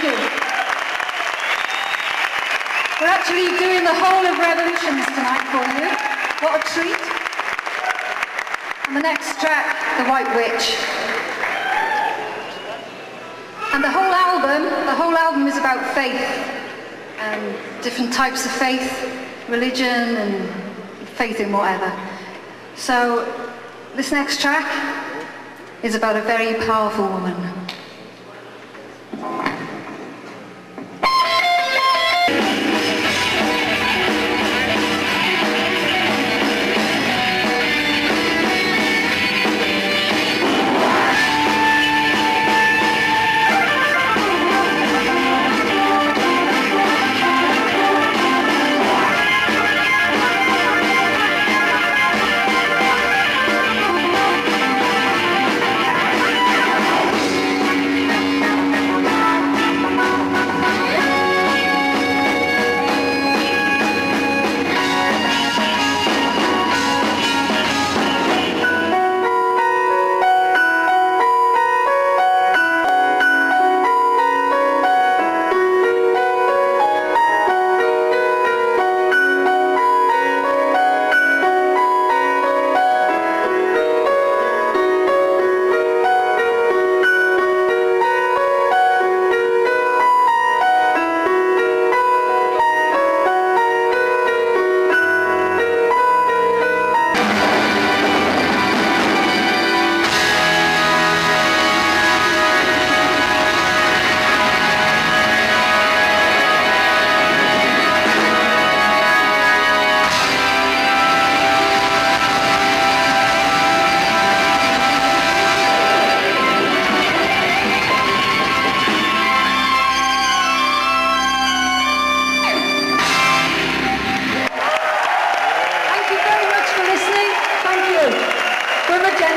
Thank you. We're actually doing the whole of Revolutions tonight for you. What a treat. And the next track, The White Witch. And the whole album is about faith and different types of faith, religion and faith in whatever. So this next track is about a very powerful woman.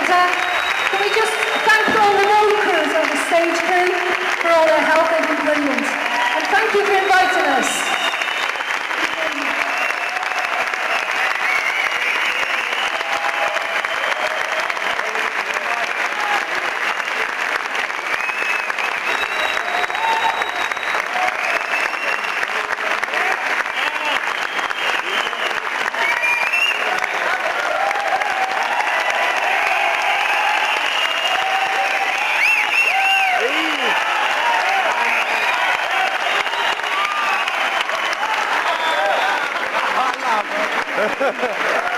Can we just thank all the road crews and the stage crew for all their help? They've been brilliant. And thank you for inviting us. Ha, ha, ha.